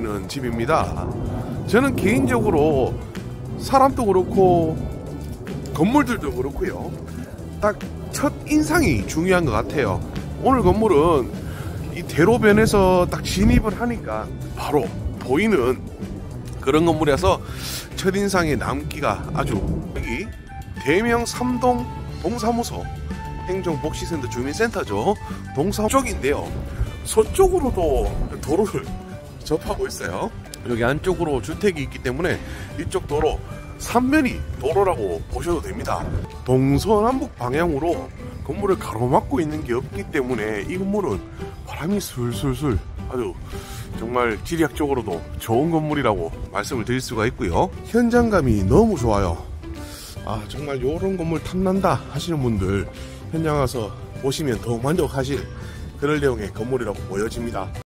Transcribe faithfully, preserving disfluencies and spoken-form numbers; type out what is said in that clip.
는 집입니다. 저는 개인적으로 사람도 그렇고 건물들도 그렇고요, 딱 첫 인상이 중요한 것 같아요. 오늘 건물은 이 대로변에서 딱 진입을 하니까 바로 보이는 그런 건물이라서 첫인상에 남기가 아주, 여기 대명 삼동 동사무소, 행정복지센터 주민센터죠. 동사무소 쪽인데요, 서쪽으로도 도로를 접하고 있어요. 여기 안쪽으로 주택이 있기 때문에 이쪽 도로 삼면이 도로라고 보셔도 됩니다. 동서남북 방향으로 건물을 가로막고 있는 게 없기 때문에 이 건물은 바람이 술술술, 아주 정말 지리학적으로도 좋은 건물이라고 말씀을 드릴 수가 있고요. 현장감이 너무 좋아요. 아, 정말 이런 건물 탐난다 하시는 분들 현장 와서 보시면 더욱 만족하실 그럴 내용의 건물이라고 보여집니다.